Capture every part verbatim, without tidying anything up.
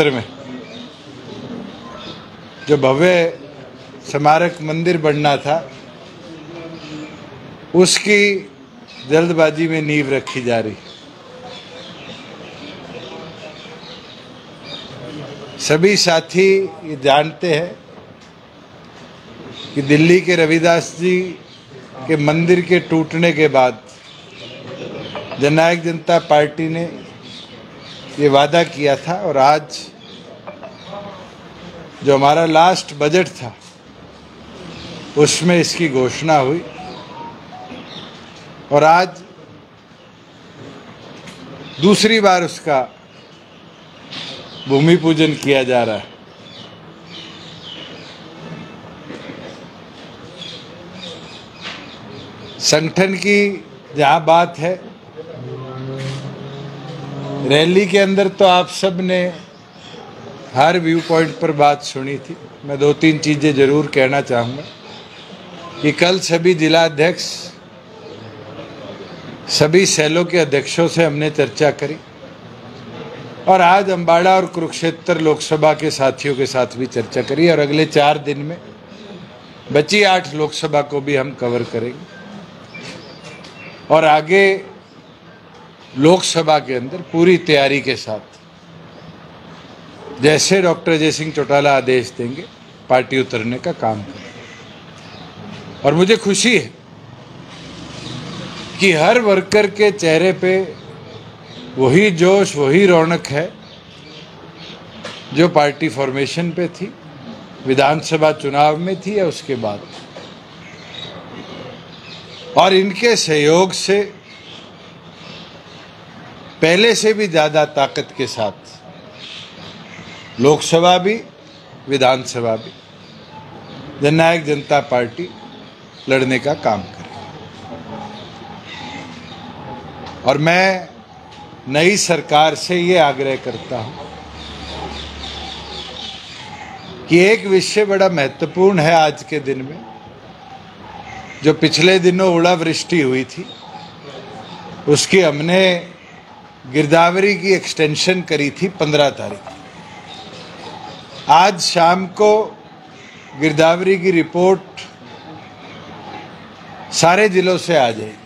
क्षेत्र में जो भव्य स्मारक मंदिर बनना था उसकी जल्दबाजी में नींव रखी जा रही। सभी साथी ये जानते हैं कि दिल्ली के रविदास जी के मंदिर के टूटने के बाद जननायक जनता पार्टी ने ये वादा किया था और आज जो हमारा लास्ट बजट था उसमें इसकी घोषणा हुई। और आज दूसरी बार उसका भूमि पूजन किया जा रहा है। संगठन की जहाँ बात है, रैली के अंदर तो आप सब ने हर व्यू पॉइंट पर बात सुनी थी। मैं दो तीन चीज़ें ज़रूर कहना चाहूँगा कि कल सभी जिलाध्यक्ष, सभी सेलों के अध्यक्षों से हमने चर्चा करी और आज अम्बाड़ा और कुरुक्षेत्र लोकसभा के साथियों के साथ भी चर्चा करी और अगले चार दिन में बची आठ लोकसभा को भी हम कवर करेंगे और आगे लोकसभा के अंदर पूरी तैयारी के साथ जैसे डॉक्टर अजय सिंह चौटाला आदेश देंगे पार्टी उतरने का काम करें। और मुझे खुशी है कि हर वर्कर के चेहरे पे वही जोश, वही रौनक है जो पार्टी फॉर्मेशन पे थी, विधानसभा चुनाव में थी या उसके बाद। और इनके सहयोग से पहले से भी ज़्यादा ताकत के साथ लोकसभा भी, विधानसभा भी जननायक जनता पार्टी लड़ने का काम करे। और मैं नई सरकार से ये आग्रह करता हूँ कि एक विषय बड़ा महत्वपूर्ण है आज के दिन में, जो पिछले दिनों ओलावृष्टि हुई थी उसकी हमने गिरदावरी की एक्सटेंशन करी थी पंद्रह तारीख। आज शाम को गिरदावरी की रिपोर्ट सारे जिलों से आ जाएगी।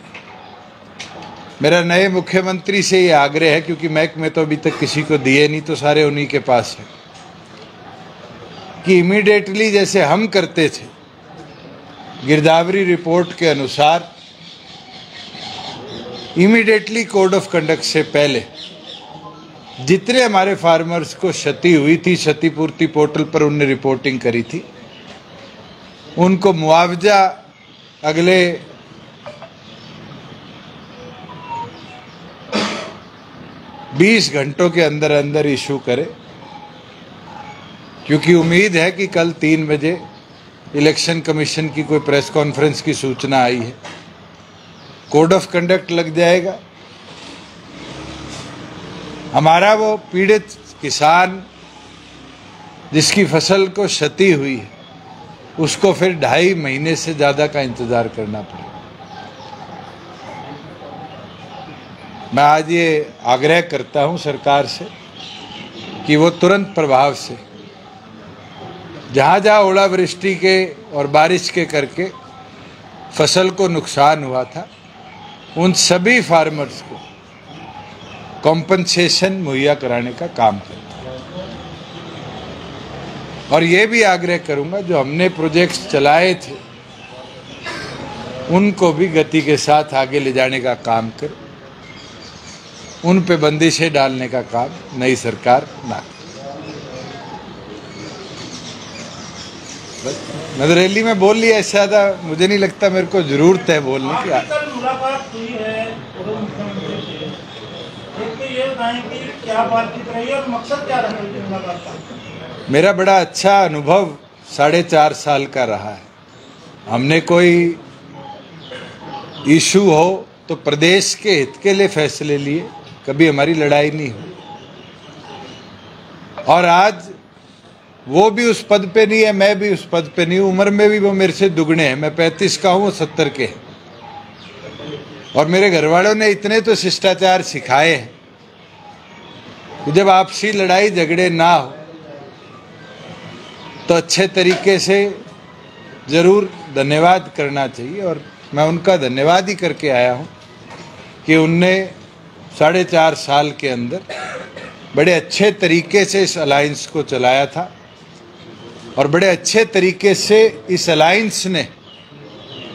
मेरा नए मुख्यमंत्री से ये आग्रह है, क्योंकि महकमे तो अभी तक किसी को दिए नहीं तो सारे उन्हीं के पास है, कि इमीडिएटली जैसे हम करते थे गिरदावरी रिपोर्ट के अनुसार इमीडिएटली कोड ऑफ कंडक्ट से पहले जितने हमारे फार्मर्स को क्षति हुई थी, क्षतिपूर्ति पोर्टल पर उनने रिपोर्टिंग करी थी, उनको मुआवजा अगले बीस घंटों के अंदर अंदर इशू करे। क्योंकि उम्मीद है कि कल तीन बजे इलेक्शन कमीशन की कोई प्रेस कॉन्फ्रेंस की सूचना आई है, कोड ऑफ कंडक्ट लग जाएगा। हमारा वो पीड़ित किसान जिसकी फसल को क्षति हुई है उसको फिर ढाई महीने से ज़्यादा का इंतज़ार करना पड़ेगा। मैं आज ये आग्रह करता हूँ सरकार से कि वो तुरंत प्रभाव से जहाँ जहाँ ओलावृष्टि के और बारिश के करके फसल को नुकसान हुआ था उन सभी फार्मर्स को कॉम्पनसेशन मुहैया कराने का काम करता है। और ये भी आग्रह करूँगा जो हमने प्रोजेक्ट्स चलाए थे उनको भी गति के साथ आगे ले जाने का काम कर, उन पे बंदिशें डालने का काम नई सरकार ना करे। मैं रैली में बोल लिया, इससे ज़्यादा मुझे नहीं लगता मेरे को ज़रूरत है बोलने की। मेरा बड़ा अच्छा अनुभव साढ़े चार साल का रहा है। हमने कोई इशू हो तो प्रदेश के हित के लिए फैसले लिए, कभी हमारी लड़ाई नहीं हुई। और आज वो भी उस पद पे नहीं है, मैं भी उस पद पे नहीं हूँ, उम्र में भी वो मेरे से दुगने हैं। मैं पैंतीस का हूँ, वो सत्तर के हैं। और मेरे घरवालों ने इतने तो शिष्टाचार सिखाए हैं जब आपसी लड़ाई झगड़े ना हो तो अच्छे तरीके से ज़रूर धन्यवाद करना चाहिए। और मैं उनका धन्यवाद ही करके आया हूँ कि उनने साढ़े चार साल के अंदर बड़े अच्छे तरीके से इस अलायंस को चलाया था और बड़े अच्छे तरीके से इस अलायंस ने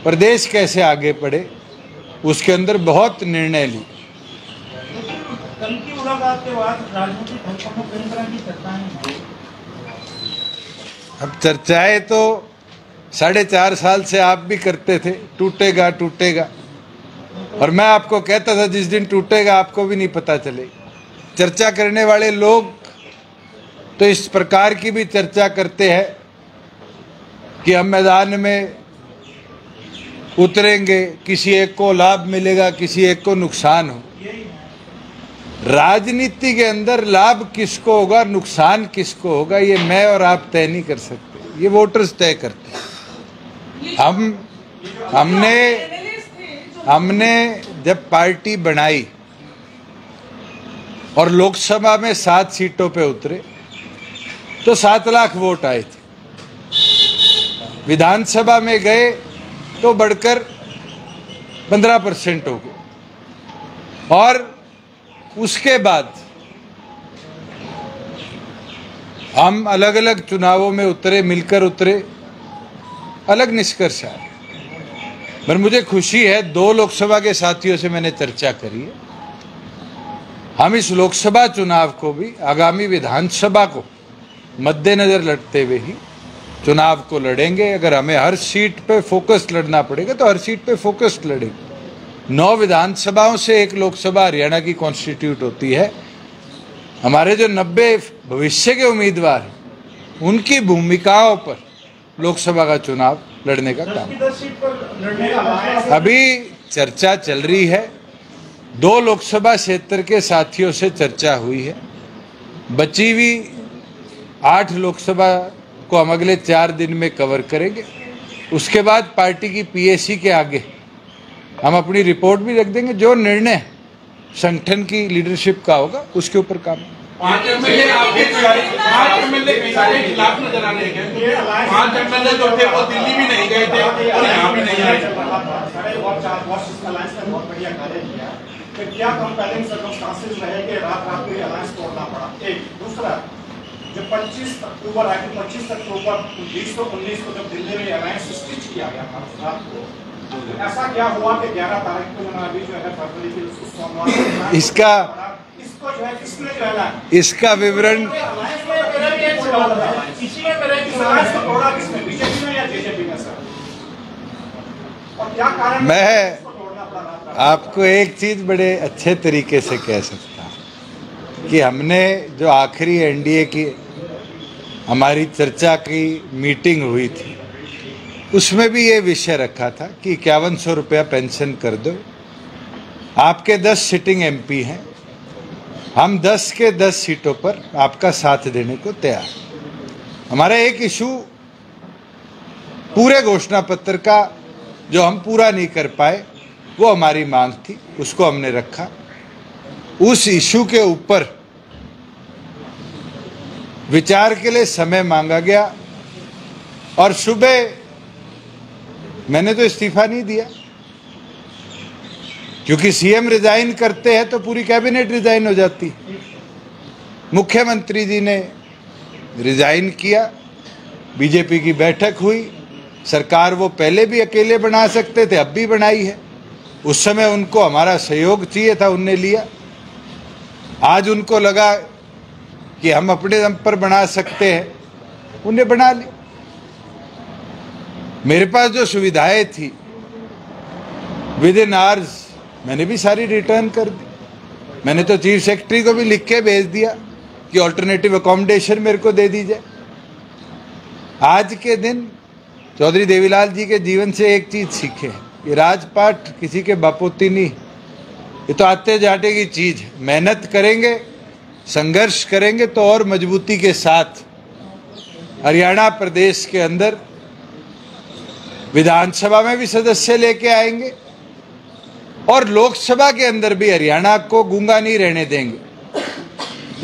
प्रदेश कैसे आगे बढ़े उसके अंदर बहुत निर्णय लिए। कल की मुलाकात के बाद राजनीतिक दलों में कई तरह की चर्चाएं हैं। अब चर्चाएं तो साढ़े चार साल से आप भी करते थे, टूटेगा टूटेगा, और मैं आपको कहता था जिस दिन टूटेगा आपको भी नहीं पता चलेगा। चर्चा करने वाले लोग तो इस प्रकार की भी चर्चा करते हैं कि हम मैदान में उतरेंगे, किसी एक को लाभ मिलेगा किसी एक को नुकसान हो। राजनीति के अंदर लाभ किसको होगा नुकसान किसको होगा ये मैं और आप तय नहीं कर सकते, ये वोटर्स तय करते हैं। हम हमने हमने जब पार्टी बनाई और लोकसभा में सात सीटों पे उतरे तो सात लाख वोट आए थे, विधानसभा में गए तो बढ़कर पंद्रह परसेंट हो गए। और उसके बाद हम अलग अलग चुनावों में उतरे, मिलकर उतरे, अलग निष्कर्ष आए। पर मुझे खुशी है दो लोकसभा के साथियों से मैंने चर्चा करी है, हम इस लोकसभा चुनाव को भी आगामी विधानसभा को मद्देनजर लड़ते हुए ही चुनाव को लड़ेंगे। अगर हमें हर सीट पे फोकस लड़ना पड़ेगा तो हर सीट पे फोकस लड़ेंगे। नौ विधानसभाओं से एक लोकसभा हरियाणा की कॉन्स्टिट्यूट होती है। हमारे जो नब्बे भविष्य के उम्मीदवार हैं उनकी भूमिकाओं पर लोकसभा का चुनाव लड़ने का काम अभी चर्चा चल रही है। दो लोकसभा क्षेत्र के साथियों से चर्चा हुई है, बची हुई आठ लोकसभा को हम अगले चार दिन में कवर करेंगे। उसके बाद पार्टी की पीएसी के आगे हम अपनी रिपोर्ट भी रख देंगे, जो निर्णय संगठन की लीडरशिप का होगा उसके ऊपर काम। पांच एमएलए आपके पांच एमएलए के खिलाफ नजर आने लगे, पांच एमएलए जो थे वो दिल्ली भी नहीं गए थे और यहाँ भी नहीं आए। क्या कंपेयरिंग सर्कमस्टांसेस रहे कि रात रात को ये अलायंस तोड़ना पड़ा। एक दूसरा जब पच्चीस अक्टूबर आके पच्चीस अक्टूबर बीस सौ उन्नीस को जब दिल्ली में अलायंस स्टिच किया गया था को ऐसा क्या हुआ कि ग्यारह तारीख को अभी जो है फरवरी के सोमवार इसका इसको जो है किसने जो है ना इसका विवरण मैं आपको एक चीज बड़े अच्छे तरीके से कह सकता हूँ कि हमने जो आखिरी एनडीए की हमारी चर्चा की मीटिंग हुई थी उसमें भी ये विषय रखा था कि इक्यावन सौ रुपया पेंशन कर दो। आपके दस सिटिंग एमपी हैं, हम दस के दस सीटों पर आपका साथ देने को तैयार। हमारा एक इशू पूरे घोषणा पत्र का जो हम पूरा नहीं कर पाए वो हमारी मांग थी, उसको हमने रखा। उस इशू के ऊपर विचार के लिए समय मांगा गया और सुबह मैंने तो इस्तीफा नहीं दिया क्योंकि सीएम रिजाइन करते हैं तो पूरी कैबिनेट रिजाइन हो जाती। मुख्यमंत्री जी ने रिजाइन किया, बीजेपी की बैठक हुई, सरकार वो पहले भी अकेले बना सकते थे अब भी बनाई है। उस समय उनको हमारा सहयोग चाहिए था, उनने लिया। आज उनको लगा कि हम अपने दम पर बना सकते हैं, उन्हें बना लिया। मेरे पास जो सुविधाएं थी विद इन आवर्स मैंने भी सारी रिटर्न कर दी। मैंने तो चीफ सेक्रेटरी को भी लिख के भेज दिया कि ऑल्टरनेटिव अकोमोडेशन मेरे को दे दी जाए। आज के दिन चौधरी देवीलाल जी के जीवन से एक चीज़ सीखे, ये राजपाट किसी के बापोती नहीं, ये तो आते जाते की चीज़ है। मेहनत करेंगे, संघर्ष करेंगे तो और मजबूती के साथ हरियाणा प्रदेश के अंदर विधानसभा में भी सदस्य लेके आएंगे और लोकसभा के अंदर भी हरियाणा को गूंगा नहीं रहने देंगे।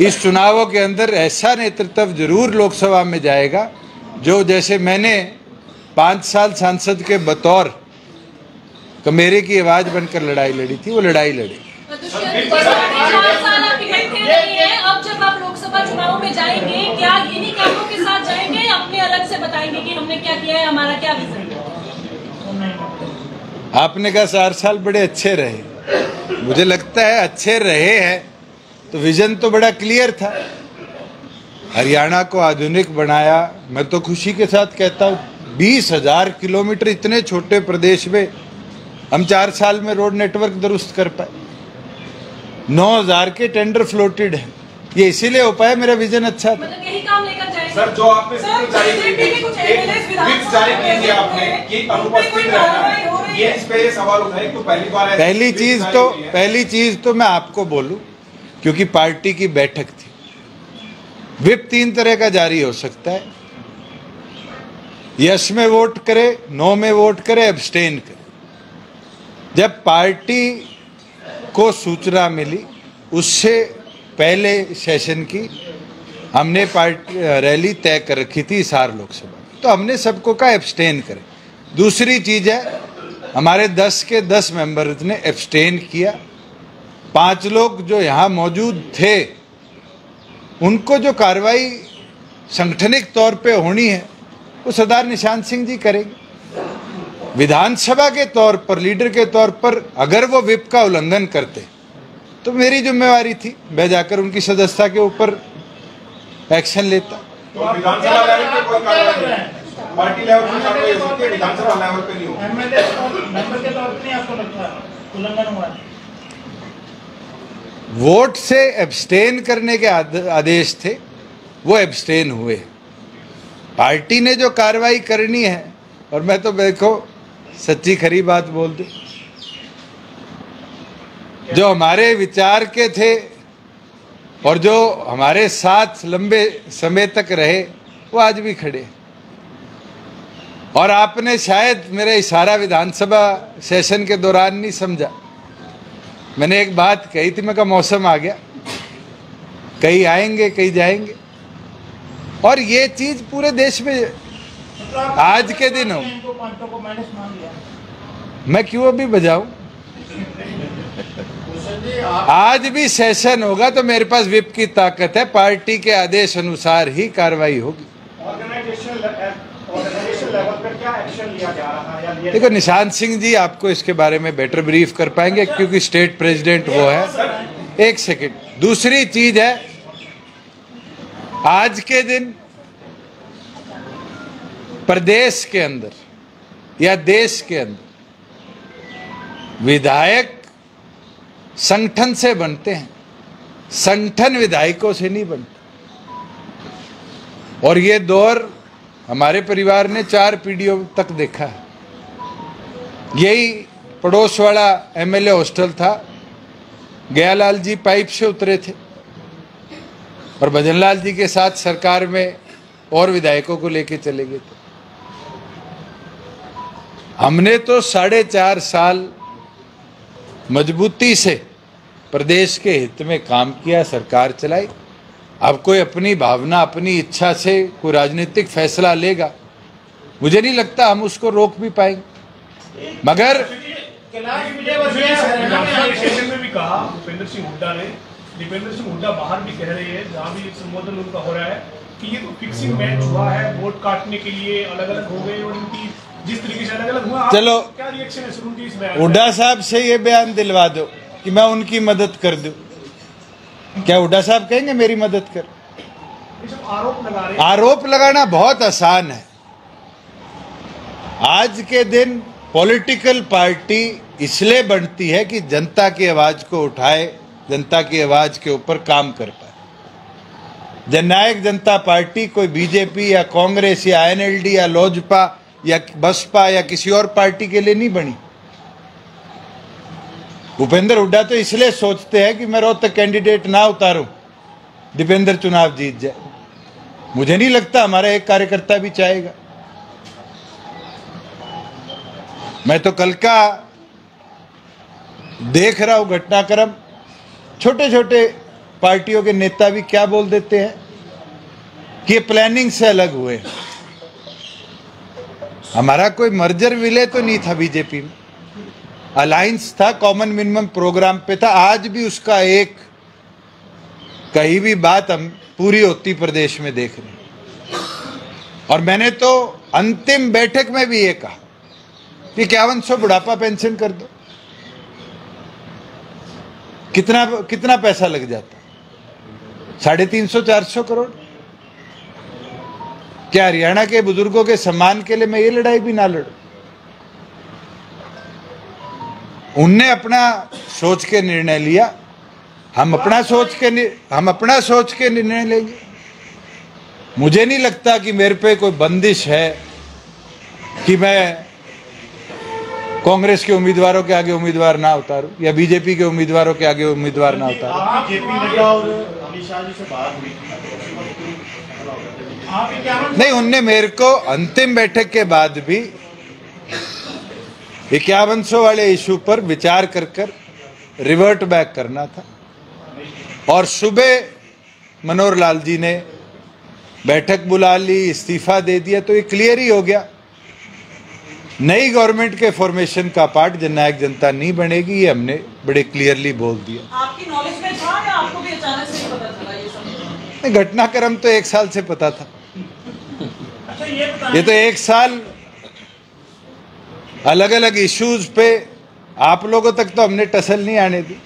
इस चुनावों के अंदर ऐसा नेतृत्व जरूर लोकसभा में जाएगा जो जैसे मैंने पाँच साल सांसद के बतौर कमेरे की आवाज़ बनकर लड़ाई लड़ी थी, वो लड़ाई लड़ी। आपने कहा चार साल बड़े अच्छे रहे, मुझे लगता है अच्छे रहे हैं तो विजन तो बड़ा क्लियर था। हरियाणा को आधुनिक बनाया, मैं तो खुशी के साथ कहता हूँ। बीस हजार किलोमीटर इतने छोटे प्रदेश में हम चार साल में रोड नेटवर्क दुरुस्त कर पाए। नौ हजार के टेंडर फ्लोटेड है, ये इसीलिए हो पाया, मेरा विजन अच्छा था। मतलब यही काम लेकर जाएंगे सर, जो आपने जारी पहली चीज तो पहली चीज तो मैं आपको बोलूं, क्योंकि पार्टी की बैठक थी। व्हिप तीन तरह का जारी हो सकता है, यस में वोट करे, नो में वोट करे, एब्सटेन करे। जब पार्टी को सूचना मिली, उससे पहले सेशन की हमने पार्टी रैली तय कर रखी थी हिसार लोकसभा, तो हमने सबको कहा एब्सटेन करें। दूसरी चीज़ है, हमारे दस के दस मेंबर्स ने एब्सटेन किया। पांच लोग जो यहाँ मौजूद थे उनको जो कार्रवाई संगठनिक तौर पे होनी है वो सरदार निशान सिंह जी करेंगे। विधानसभा के तौर पर, लीडर के तौर पर, अगर वो व्हिप का उल्लंघन करते तो मेरी जिम्मेवारी थी, मैं जाकर उनकी सदस्यता के ऊपर एक्शन लेता। तो विधानसभा लेवल पे कोई कार्रवाई नहीं, पार्टी लेवल पे कार्रवाई हो सकती है, विधानसभा लेवल पे नहीं हो। एमएलए मेंबर के तौर पे आपको लगता है उल्लंघन हुआ? वोट से एब्सटेन करने के आदेश थे, वो एब्सटेन हुए। पार्टी ने जो कार्रवाई करनी है, और मैं तो देखो सच्ची खरी बात बोल दूं, जो हमारे विचार के थे और जो हमारे साथ लंबे समय तक रहे वो आज भी खड़े। और आपने शायद मेरा इशारा विधानसभा सेशन के दौरान नहीं समझा। मैंने एक बात कही थी, मैं कहा मौसम आ गया, कहीं आएंगे कहीं जाएंगे, और ये चीज़ पूरे देश में आज के दिन हो। मैं क्यों अभी बजाऊं? आज भी सेशन होगा तो मेरे पास व्हिप की ताकत है, पार्टी के आदेश अनुसार ही कार्रवाई होगी। देखो निशान सिंह जी आपको इसके बारे में बेटर ब्रीफ कर पाएंगे, क्योंकि स्टेट प्रेसिडेंट वो है। एक सेकंड। दूसरी चीज है, आज के दिन प्रदेश के अंदर या देश के अंदर विधायक संगठन से बनते हैं, संगठन विधायकों से नहीं बनते। और ये दौर हमारे परिवार ने चार पीढ़ियों तक देखा है। यही पड़ोस वाला एमएलए हॉस्टल था, गयालाल जी पाइप से उतरे थे और भजन लाल जी के साथ सरकार में और विधायकों को लेके चले गए थे। हमने तो साढ़े चार साल मजबूती से प्रदेश के हित में काम किया, सरकार चलाई। अब कोई अपनी भावना, अपनी इच्छा से कोई राजनीतिक फैसला लेगा, मुझे नहीं लगता हम उसको रोक भी पाएंगे। मगर में भी कहा भूपेंद्र सिंह हुड्डा ने, दिपेंदर सिंह हुड्डा बाहर भी कह रहे हैं, जहाँ भी संबोधन उनका हो रहा है कि ये तो फिक्सिंग मैच हुआ है, वोट काटने के लिए अलग अलग हो गए, और इनकी जिस तरीके से अलग-अलग हुआ। चलो क्या रिएक्शन है सुरुंगी इस बयान? हुड्डा साहब से ये बयान दिलवा दो कि मैं उनकी मदद कर दूं, क्या हुड्डा साहब कहेंगे मेरी मदद कर? आरोप लगा रहे हैं। आरोप लगाना बहुत आसान है। आज के दिन पॉलिटिकल पार्टी इसलिए बनती है कि जनता की आवाज को उठाए, जनता की आवाज के ऊपर काम कर पाए। जननायक जनता पार्टी कोई बीजेपी या कांग्रेस या एनएलडी या लोजपा या बसपा या किसी और पार्टी के लिए नहीं बनी। भूपेंद्र हुड्डा तो इसलिए सोचते हैं कि मैं रोहतक कैंडिडेट ना उतारूं, दिपेंद्र चुनाव जीत जाए। मुझे नहीं लगता हमारा एक कार्यकर्ता भी चाहेगा। मैं तो कल का देख रहा हूं घटनाक्रम, छोटे छोटे पार्टियों के नेता भी क्या बोल देते हैं कि प्लानिंग से अलग हुए। हमारा कोई मर्जर विलय तो नहीं था बीजेपी में, अलायंस था, कॉमन मिनिमम प्रोग्राम पे था। आज भी उसका एक कहीं भी बात हम पूरी होती प्रदेश में देख रहे हैं। और मैंने तो अंतिम बैठक में भी ये कहा कि इक्यावन सौ बुढ़ापा पेंशन कर दो। कितना कितना पैसा लग जाता, साढ़े तीन सौ चार सौ करोड़। क्या हरियाणा के बुजुर्गों के सम्मान के लिए मैं ये लड़ाई भी ना लड़ूं? उनने अपना सोच के निर्णय लिया, हम अपना सोच के हम अपना सोच के निर्णय लेंगे। मुझे नहीं लगता कि मेरे पे कोई बंदिश है कि मैं कांग्रेस के उम्मीदवारों के आगे उम्मीदवार ना उतारूं या बीजेपी के उम्मीदवारों के आगे उम्मीदवार ना उतारूं। नहीं, उनने मेरे को अंतिम बैठक के बाद भी इक्यावन सौ वाले इशू पर विचार कर कर रिवर्ट बैक करना था। और सुबह मनोहर लाल जी ने बैठक बुला ली, इस्तीफा दे दिया, तो ये क्लियर ही हो गया नई गवर्नमेंट के फॉर्मेशन का पार्ट जननायक जनता नहीं बनेगी। ये हमने बड़े क्लियरली बोल दिया। आपकी नॉलेज में था या आपको भी अचानक से पता चला ये सब? नहीं, घटनाक्रम तो एक साल से पता था। अच्छा, ये, ये तो एक साल अलग अलग इश्यूज पे आप लोगों तक तो हमने टसल नहीं आने दी,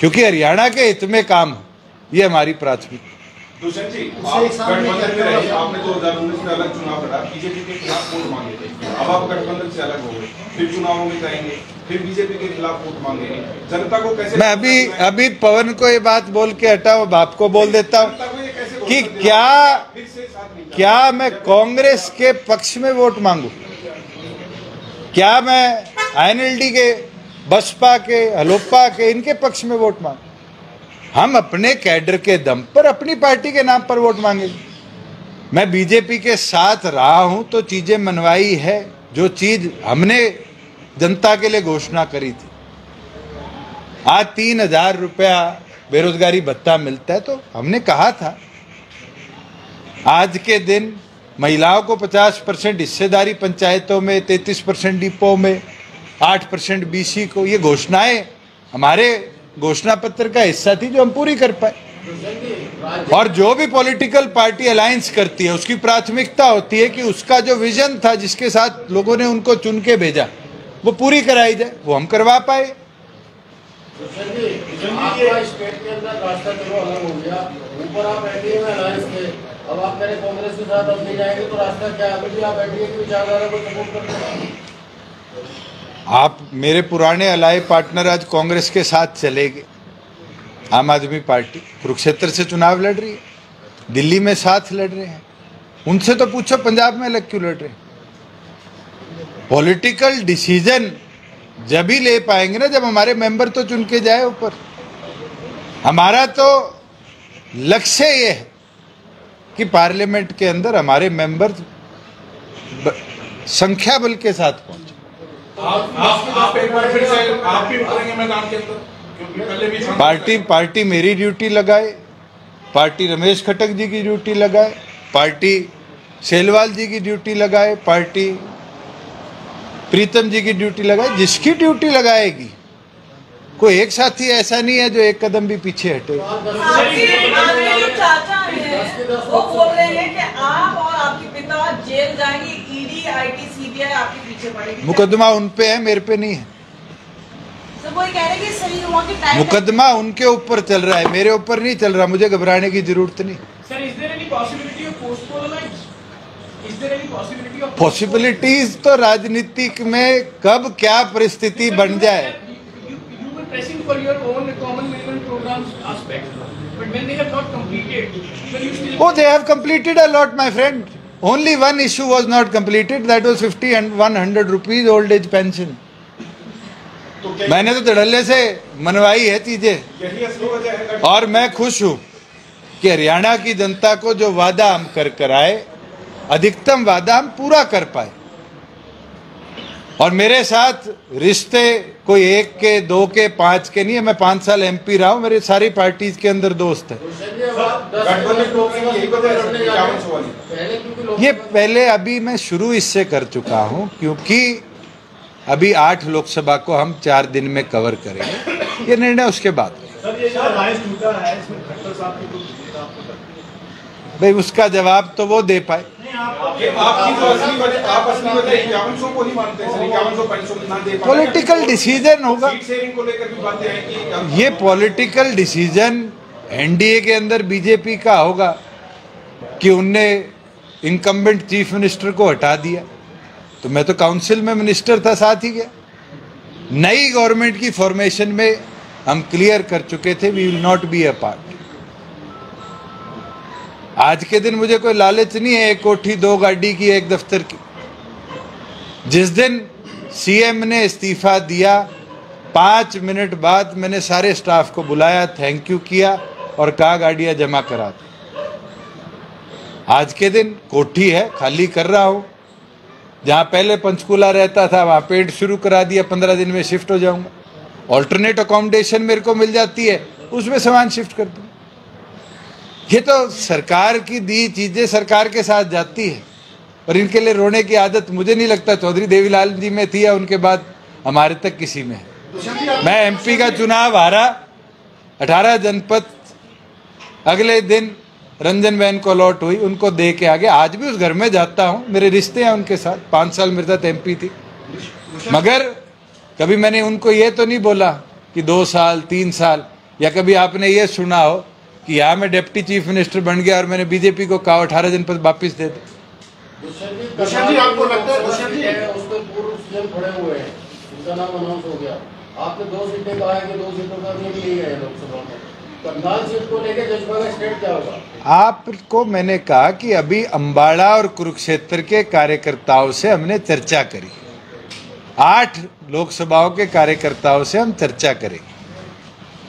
क्योंकि हरियाणा के हित में काम ये हमारी प्राथमिकता। दुष्यंत जी, आप गठबंधन में रहे, आपने दो हजार उन्नीस में अलग चुनाव लड़ा, बीजेपी के खिलाफ वोट मांगे थे। अब आप गठबंधन से अलग हो गए, फिर चुनावों में जाएंगे, फिर बीजेपी के खिलाफ वोट मांगेंगे। जनता को कैसे? मैं अभी अभी पवन को ये बात बोल के हटाओ, बाप को बोल देता हूँ कि क्या क्या मैं कांग्रेस के पक्ष में वोट मांगू? क्या मैं आई एन एल डी के, बसपा के, हलोपा के, इनके पक्ष में वोट मांगे? हम अपने कैडर के दम पर, अपनी पार्टी के नाम पर वोट मांगेंगे। मैं बीजेपी के साथ रहा हूं तो चीजें मनवाई है, जो चीज हमने जनता के लिए घोषणा करी थी। आज तीन हजार रुपया बेरोजगारी भत्ता मिलता है, तो हमने कहा था। आज के दिन महिलाओं को पचास परसेंट हिस्सेदारी पंचायतों में, तैंतीस परसेंट डिपो में, आठ परसेंट बी सी को, ये घोषणाएं हमारे घोषणा पत्र का हिस्सा थी जो हम पूरी कर पाए। और जो भी पॉलिटिकल पार्टी अलायंस करती है उसकी प्राथमिकता होती है कि उसका जो विजन था, जिसके साथ लोगों ने उनको चुन के भेजा, वो पूरी कराई जाए। वो हम करवा पाए। अब आप मेरे कांग्रेस के साथ अब नहीं जाएंगे तो रास्ता क्या है? अभी आप एनडीए की विचारधारा को सपोर्ट करते हैं। आप मेरे पुराने अलाय पार्टनर आज कांग्रेस के साथ चले गए। आम आदमी पार्टी कुरुक्षेत्र से चुनाव लड़ रही है, दिल्ली में साथ लड़ रहे हैं। उनसे तो पूछो पंजाब में अलग क्यों लड़ रहे हैं। पॉलिटिकल डिसीजन जब ही ले पाएंगे ना जब हमारे मेंबर तो चुन के जाए ऊपर। हमारा तो लक्ष्य ये है कि पार्लियामेंट के अंदर हमारे मेंबर संख्या बल के साथ पहुंचे। आप, आप, आप एक बार फिर से आप भी उतरेंगे मैदान के अंदर, क्योंकि पहले भी पार्टी पार्टी मेरी ड्यूटी लगाए, पार्टी रमेश खटक जी की ड्यूटी लगाए, पार्टी शैलवाल जी की ड्यूटी लगाए, पार्टी प्रीतम जी की ड्यूटी लगाए, जिसकी ड्यूटी लगाएगी। कोई एक साथी ऐसा नहीं है जो एक कदम भी पीछे हटे। वो बोल रहे हैं कि आप और आपके पिता जेल जाएंगे, E D, I T, C B I आपके पीछे पड़ेगी। मुकदमा उन पे है, मेरे पे नहीं है। सब वही कह रहे हैं कि सही हुआ कि टाइम मुकदमा उनके ऊपर चल रहा है, मेरे ऊपर नहीं चल रहा। मुझे घबराने की जरूरत नहीं। Sir, is there any possibility of postponement? Is there any possibility of possibilities? तो राजनीतिक में कब क्या परिस्थिति बन जाए। You were pressing for your own common minimum programmes aspect. But when they have not completed, will you still? Oh, they have completed a lot, my friend. Only one issue was not completed. That was fifty and one hundred rupees old age pension. मैंने तो धड़ल्ले से मनवाई है चीजें, और मैं खुश हूँ कि हरियाणा की जनता को जो वादा हम कर कर आए, अधिकतम वादा हम पूरा कर पाए। और मेरे साथ रिश्ते कोई एक के दो के पांच के नहीं है। मैं पांच साल एमपी रहा हूँ, मेरे सारी पार्टीज के अंदर दोस्त हैं। ये पहले अभी मैं शुरू इससे कर चुका हूँ क्योंकि अभी आठ लोकसभा को हम चार दिन में कवर करेंगे, ये निर्णय उसके बाद। भाई उसका जवाब तो वो दे पाए। पॉलिटिकल डिसीजन होगा, ये पॉलिटिकल डिसीजन एनडीए के अंदर बीजेपी का होगा कि उनने इनकम्बेंट चीफ मिनिस्टर को हटा दिया, तो मैं तो काउंसिल में मिनिस्टर था, साथ ही गया। नई गवर्नमेंट की फॉर्मेशन में हम क्लियर कर चुके थे, we will not be a part. आज के दिन मुझे कोई लालच नहीं है एक कोठी दो गाड़ी की एक दफ्तर की। जिस दिन सीएम ने इस्तीफा दिया, पाँच मिनट बाद मैंने सारे स्टाफ को बुलाया, थैंक यू किया और कहा गाड़ियाँ जमा करा दी। आज के दिन कोठी है, खाली कर रहा हूँ, जहाँ पहले पंचकूला रहता था वहाँ पेड शुरू करा दिया, पंद्रह दिन में शिफ्ट हो जाऊँगा। ऑल्टरनेट अकोमोडेशन मेरे को मिल जाती है, उसमें सामान शिफ्ट कर दूँ। ये तो सरकार की दी चीज़ें सरकार के साथ जाती है, और इनके लिए रोने की आदत मुझे नहीं लगता चौधरी देवीलाल जी में थी या उनके बाद हमारे तक किसी में है। मैं एमपी का चुनाव हारा, अठारह जनपद अगले दिन रंजन बहन को अलॉट हुई, उनको दे के आगे। आज भी उस घर में जाता हूँ, मेरे रिश्ते हैं उनके साथ, पाँच साल मेरे साथ एमपी थी, मगर कभी मैंने उनको ये तो नहीं बोला कि दो साल तीन साल, या कभी आपने ये सुना हो कि यहाँ मैं डिप्टी चीफ मिनिस्टर बन गया और मैंने बीजेपी को कहा अठारह जनपद वापिस दे दो। आपको मैंने कहा कि अभी अम्बाड़ा और कुरुक्षेत्र के कार्यकर्ताओं से हमने चर्चा करी, आठ लोकसभाओं के कार्यकर्ताओं से हम चर्चा करेंगे।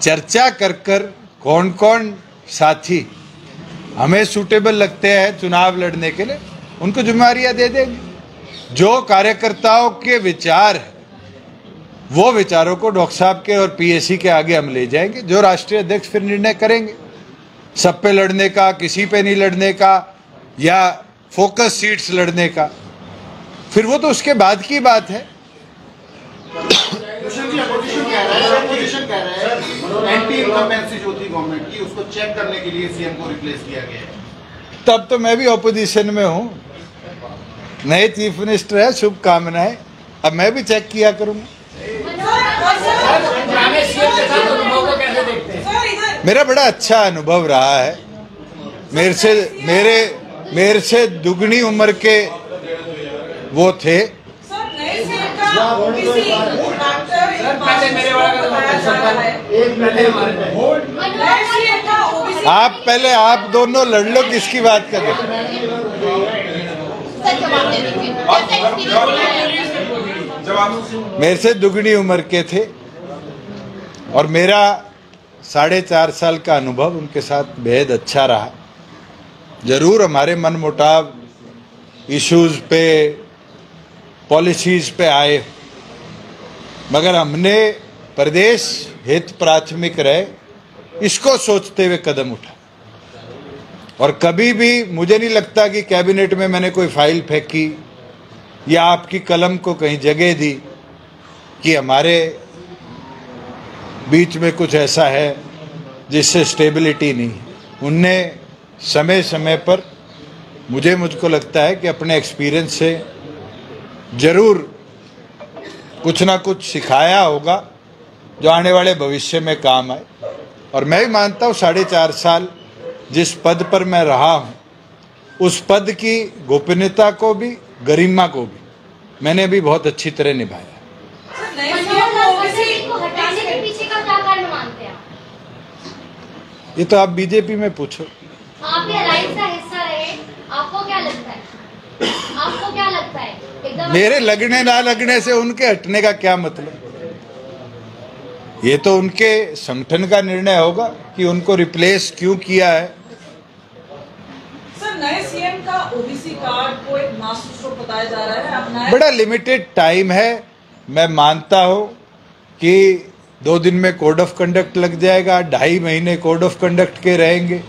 चर्चा कर कर कौन कौन साथी हमें सूटेबल लगते हैं चुनाव लड़ने के लिए, उनको जिम्मेदारियां दे देंगे। जो कार्यकर्ताओं के विचार है वो विचारों को डॉक्टर साहब के और पीएसी के आगे हम ले जाएंगे, जो राष्ट्रीय अध्यक्ष फिर निर्णय करेंगे सब पे लड़ने का, किसी पे नहीं लड़ने का, या फोकस सीट्स लड़ने का, फिर वो तो उसके बाद की बात है। तब तो मैं भी ऑपोजिशन में हूँ, नए चीफ मिनिस्टर है, शुभकामनाएं, अब मैं भी चेक किया करूँगा। मेरा बड़ा अच्छा अनुभव रहा है, मेरे से मेरे मेरे से दुगनी उम्र के वो थे। आप पहले आप दोनों लड़ लो, किसकी बात कर रहे हैं? मेरे से दुगनी उम्र के थे और मेरा साढ़े चार साल का अनुभव उनके साथ बेहद अच्छा रहा। जरूर हमारे मनमुटाव इश्यूज पे, पॉलिसीज पे आए, मगर हमने प्रदेश हित प्राथमिक रहे, इसको सोचते हुए कदम उठा। और कभी भी मुझे नहीं लगता कि कैबिनेट में मैंने कोई फाइल फेंकी या आपकी कलम को कहीं जगह दी कि हमारे बीच में कुछ ऐसा है जिससे स्टेबिलिटी नहीं है। उनने समय समय पर मुझे मुझको लगता है कि अपने एक्सपीरियंस से जरूर कुछ ना कुछ सिखाया होगा जो आने वाले भविष्य में काम आए। और मैं भी मानता हूँ साढ़े चार साल जिस पद पर मैं रहा हूँ उस पद की गोपनीयता को भी, गरिमा को भी मैंने भी बहुत अच्छी तरह निभाया। ये तो आप बीजेपी में पूछो। आपको क्या लगता है? आपको क्या लगता है? मेरे लगने ना लगने से उनके हटने का क्या मतलब? ये तो उनके संगठन का निर्णय होगा कि उनको रिप्लेस क्यों किया है। सर, नए सीएम गवर्नमेंट का ओबीसी कार्ड को एक मास्टर बताया जा रहा है। बड़ा लिमिटेड टाइम है, मैं मानता हूँ कि दो दिन में कोड ऑफ कंडक्ट लग जाएगा, ढाई महीने कोड ऑफ कंडक्ट के रहेंगे,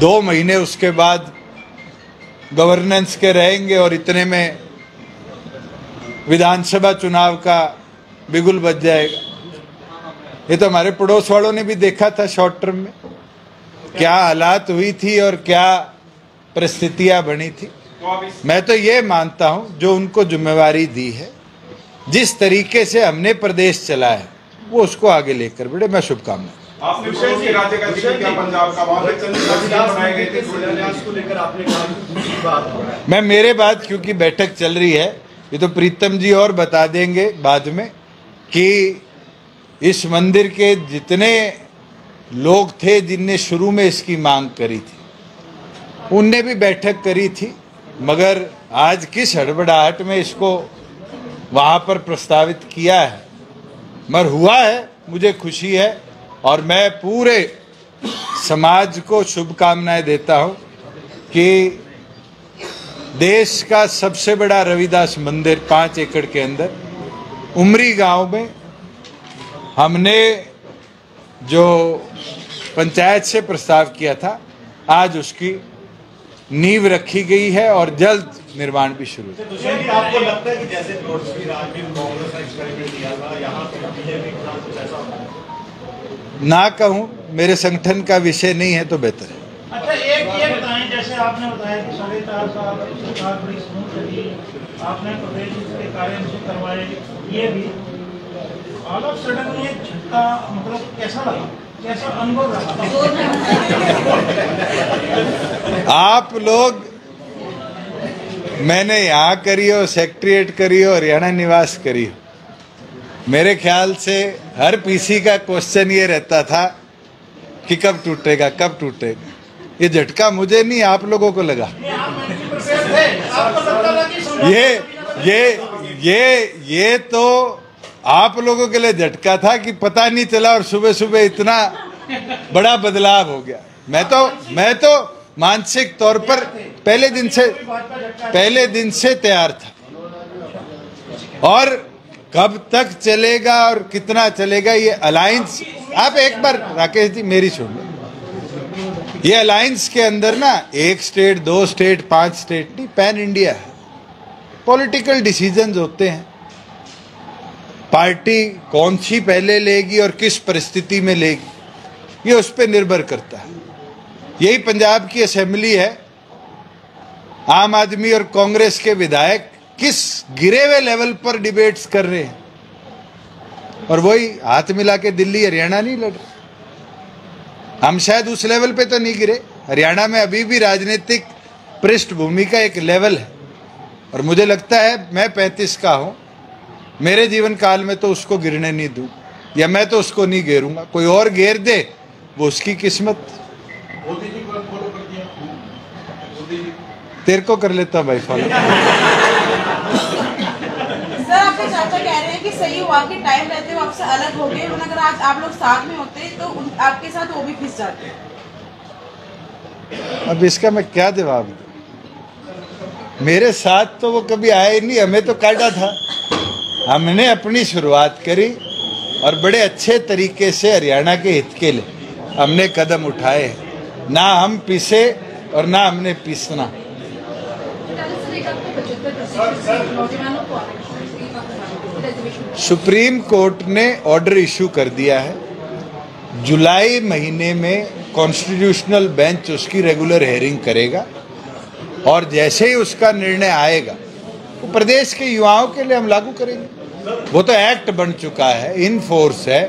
दो महीने उसके बाद गवर्नेंस के रहेंगे और इतने में विधानसभा चुनाव का बिगुल बज जाएगा। ये तो हमारे पड़ोस वालों ने भी देखा था शॉर्ट टर्म में क्या हालात हुई थी और क्या परिस्थितियां बनी थी। मैं तो ये मानता हूं जो उनको जिम्मेवारी दी है, जिस तरीके से हमने प्रदेश चलाया है, वो उसको आगे लेकर बढ़े। मैं शुभकामनाएं। आपने राज्य का जिक्र किया पंजाब का, वहां पे मैं मेरे बाद क्योंकि बैठक चल रही है, ये तो प्रीतम जी और बता देंगे बाद में कि इस मंदिर के जितने लोग थे जिनने शुरू में इसकी मांग करी थी, उनने भी बैठक करी थी, मगर आज किस हड़बड़ाहट में इसको वहां पर प्रस्तावित किया है, मगर हुआ है, मुझे खुशी है और मैं पूरे समाज को शुभकामनाएं देता हूं कि देश का सबसे बड़ा रविदास मंदिर पाँच एकड़ के अंदर उमरी गांव में हमने जो पंचायत से प्रस्ताव किया था, आज उसकी नींव रखी गई है और जल्द निर्माण भी शुरू है। आपको लगता है कि जैसे ना कहूँ, मेरे संगठन का विषय नहीं है तो बेहतर है। अच्छा, एक ये बताएं, जैसे आपने बताया कि साढ़े चार साल सरकार बड़ी स्मूथ चली, आपने प्रदेश के कार्य निश्चित करवाए, ये भी ऑल ऑफ सडन ये झटका मतलब कैसा लगा, कैसा अनुभव रहा? आप लोग, मैंने यहाँ करी हो, सेक्रेटेरिएट करी हो, हरियाणा निवास करी हो, मेरे ख्याल से हर पीसी का क्वेश्चन ये रहता था कि कब टूटेगा कब टूटेगा। ये झटका मुझे नहीं, आप लोगों को लगा। ये ये ये ये तो आप लोगों के लिए झटका था कि पता नहीं चला और सुबह सुबह इतना बड़ा बदलाव हो गया। मैं तो मैं तो मानसिक तौर पर पहले दिन से पहले दिन से तैयार था, और कब तक चलेगा और कितना चलेगा ये अलायंस। आप एक बार राकेश जी मेरी सुन लो, ये अलायंस के अंदर ना एक स्टेट, दो स्टेट, पांच स्टेट नहीं, पैन इंडिया है। पॉलिटिकल डिसीजंस होते हैं, पार्टी कौन सी पहले लेगी और किस परिस्थिति में लेगी, ये उस पर निर्भर करता है। यही पंजाब की असेंबली है, आम आदमी और कांग्रेस के विधायक किस गिरे हुए लेवल पर डिबेट्स कर रहे हैं, और वही हाथ मिला के दिल्ली हरियाणा नहीं लड़ रहे। हम शायद उस लेवल पे तो नहीं गिरे, हरियाणा में अभी भी राजनीतिक पृष्ठभूमि का एक लेवल है, और मुझे लगता है मैं पैंतीस का हूँ, मेरे जीवन काल में तो उसको गिरने नहीं दूँ, या मैं तो उसको नहीं घेरूंगा, कोई और घेर दे वो उसकी किस्मत। तेरे को कर लेता भाई फॉलो। चाचा कह रहे हैं कि सही हुआ कि टाइम रहते वो आपसे अलग हो गए, अगर आज आप लोग साथ में होते तो आपके साथ वो भी फिस जाते। अब इसका मैं क्या जवाब दूं? मेरे साथ तो वो कभी आए नहीं, हमें तो काटा था। हमने अपनी शुरुआत करी और बड़े अच्छे तरीके से हरियाणा के हित के लिए हमने कदम उठाए, ना हम पिसे और ना हमने पिसना। सुप्रीम कोर्ट ने ऑर्डर इशू कर दिया है, जुलाई महीने में कॉन्स्टिट्यूशनल बेंच उसकी रेगुलर हेयरिंग करेगा, और जैसे ही उसका निर्णय आएगा तो प्रदेश के युवाओं के लिए हम लागू करेंगे। वो तो एक्ट बन चुका है, इन फोर्स है,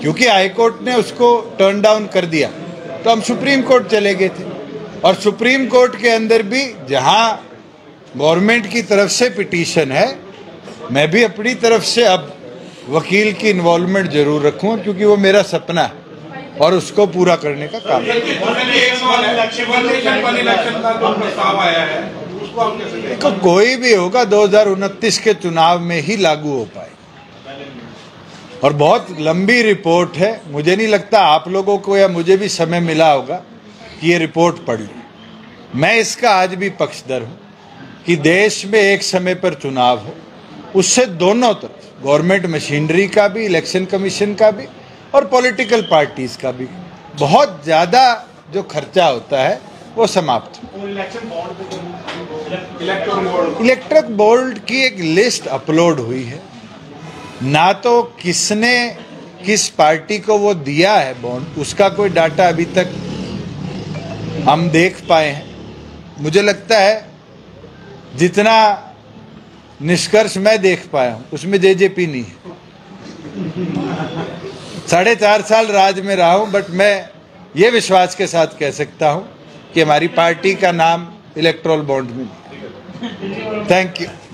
क्योंकि हाईकोर्ट ने उसको टर्न डाउन कर दिया तो हम सुप्रीम कोर्ट चले गए थे, और सुप्रीम कोर्ट के अंदर भी जहाँ गवर्नमेंट की तरफ से पिटीशन है, मैं भी अपनी तरफ से अब वकील की इन्वॉल्वमेंट जरूर रखूं, क्योंकि वो मेरा सपना है और उसको पूरा करने का काम है। देखो, कोई भी होगा दो हजार उनतीस के चुनाव में ही लागू हो पाए, और बहुत लंबी रिपोर्ट है, मुझे नहीं लगता आप लोगों को या मुझे भी समय मिला होगा कि ये रिपोर्ट पढ़ ली। मैं इसका आज भी पक्षधर हूँ कि देश में एक समय पर चुनाव हो, उससे दोनों तरफ गवर्नमेंट मशीनरी का भी, इलेक्शन कमीशन का भी और पॉलिटिकल पार्टीज का भी बहुत ज़्यादा जो खर्चा होता है वो समाप्त हो। इलेक्ट्रिक बोर्ड की एक लिस्ट अपलोड हुई है, ना तो किसने किस पार्टी को वो दिया है बॉन्ड, उसका कोई डाटा अभी तक हम देख पाए हैं। मुझे लगता है जितना निष्कर्ष मैं देख पाया हूँ उसमें जेजेपी नहीं है। साढ़े चार साल राज में रहा हूँ, बट मैं ये विश्वास के साथ कह सकता हूँ कि हमारी पार्टी का नाम इलेक्ट्रोल बॉन्ड में। Thank you.